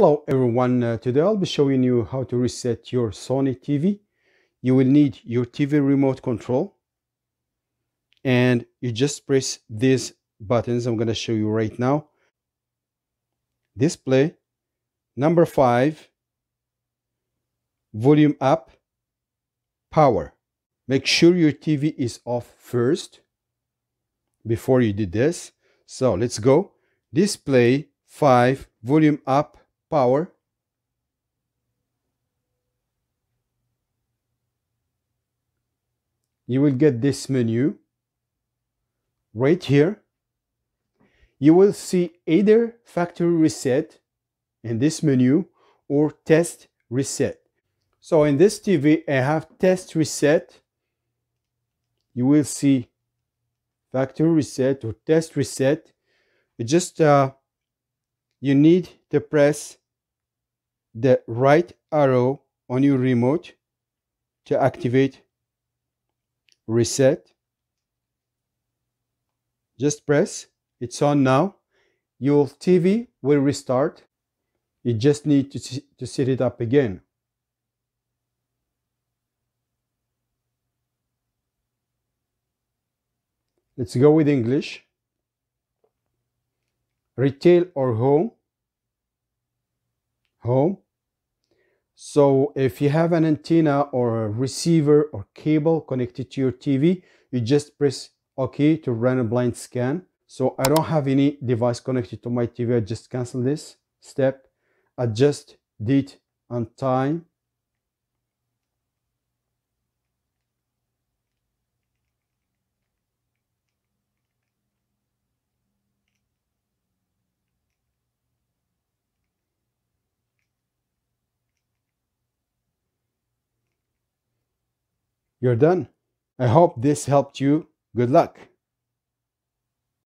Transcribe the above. Hello everyone, today I'll be showing you how to reset your Sony TV. You will need your TV remote control and you just press these buttons I'm going to show you right now. Display, number 5, volume up, power. Make sure your TV is off first before you do this. So let's go. Display, 5, volume up, power. You will get this menu right here. You will see either factory reset in this menu or test reset. So in this TV I have test reset. You will see factory reset or test reset. You need to press the right arrow on your remote to activate reset. Just press, it's on now. Your TV will restart. You just need to set it up again. Let's go with English. Retail or home. Home. So if you have an antenna or a receiver or cable connected to your TV, you just press OK to run a blind scan. So I don't have any device connected to my TV. I just cancel this step. Adjust date and time. You're done. I hope this helped you. Good luck.